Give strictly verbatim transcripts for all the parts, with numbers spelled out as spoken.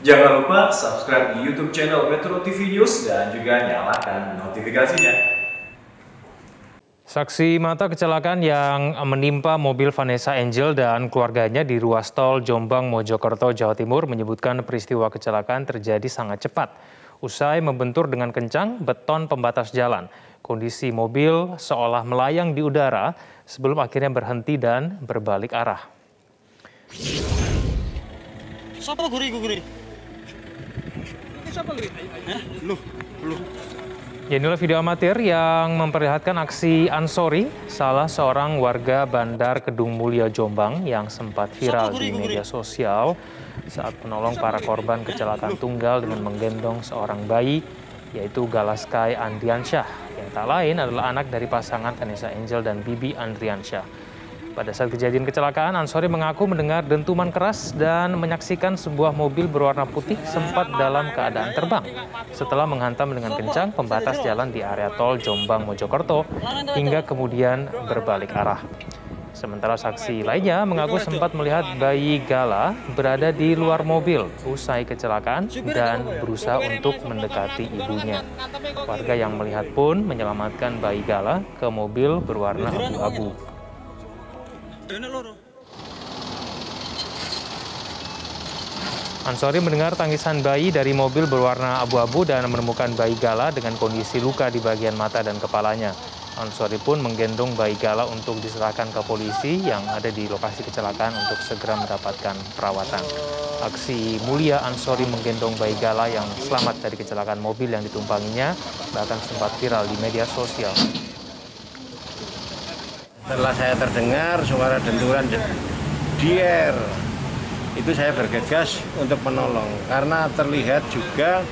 Jangan lupa subscribe di YouTube channel Metro T V News dan juga nyalakan notifikasinya. Saksi mata kecelakaan yang menimpa mobil Vanessa Angel dan keluarganya di ruas tol Jombang, Mojokerto, Jawa Timur menyebutkan peristiwa kecelakaan terjadi sangat cepat. Usai membentur dengan kencang beton pembatas jalan, kondisi mobil seolah melayang di udara sebelum akhirnya berhenti dan berbalik arah. Siapa guri guri? Siapa guri? Lu, lu. Ya, inilah video amatir yang memperlihatkan aksi Ansori, salah seorang warga bandar Kedung Mulia, Jombang yang sempat viral di media sosial saat menolong para korban kecelakaan tunggal dengan menggendong seorang bayi, yaitu Galaskai Andriansyah, yang tak lain adalah anak dari pasangan Vanessa Angel dan Bibi Andriansyah. Pada saat kejadian kecelakaan, Ansori mengaku mendengar dentuman keras dan menyaksikan sebuah mobil berwarna putih sempat dalam keadaan terbang setelah menghantam dengan kencang pembatas jalan di area tol Jombang, Mojokerto hingga kemudian berbalik arah. Sementara saksi lainnya mengaku sempat melihat bayi Gala berada di luar mobil usai kecelakaan dan berusaha untuk mendekati ibunya. Warga yang melihat pun menyelamatkan bayi Gala ke mobil berwarna abu-abu. Ansori mendengar tangisan bayi dari mobil berwarna abu-abu dan menemukan bayi Gala dengan kondisi luka di bagian mata dan kepalanya. Ansori pun menggendong bayi Gala untuk diserahkan ke polisi yang ada di lokasi kecelakaan untuk segera mendapatkan perawatan. Aksi mulia Ansori menggendong bayi Gala yang selamat dari kecelakaan mobil yang ditumpanginya bahkan sempat viral di media sosial. Setelah saya terdengar suara denturan dier, itu saya bergegas untuk menolong karena terlihat juga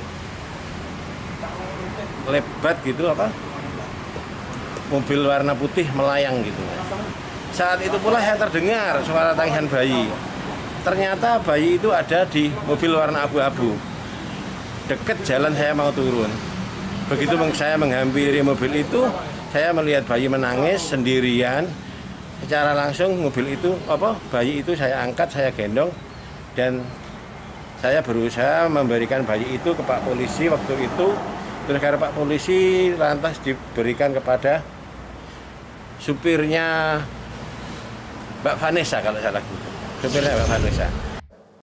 lebat gitu apa, mobil warna putih melayang gitu. Saat itu pula saya terdengar suara tangisan bayi. Ternyata bayi itu ada di mobil warna abu-abu, dekat jalan saya mau turun. Begitu saya menghampiri mobil itu, saya melihat bayi menangis sendirian. Secara langsung mobil itu apa bayi itu saya angkat, saya gendong, dan saya berusaha memberikan bayi itu ke Pak Polisi waktu itu. Terus karena Pak Polisi lantas diberikan kepada supirnya Mbak Vanessa kalau salah gitu. Supirnya Mbak Vanessa.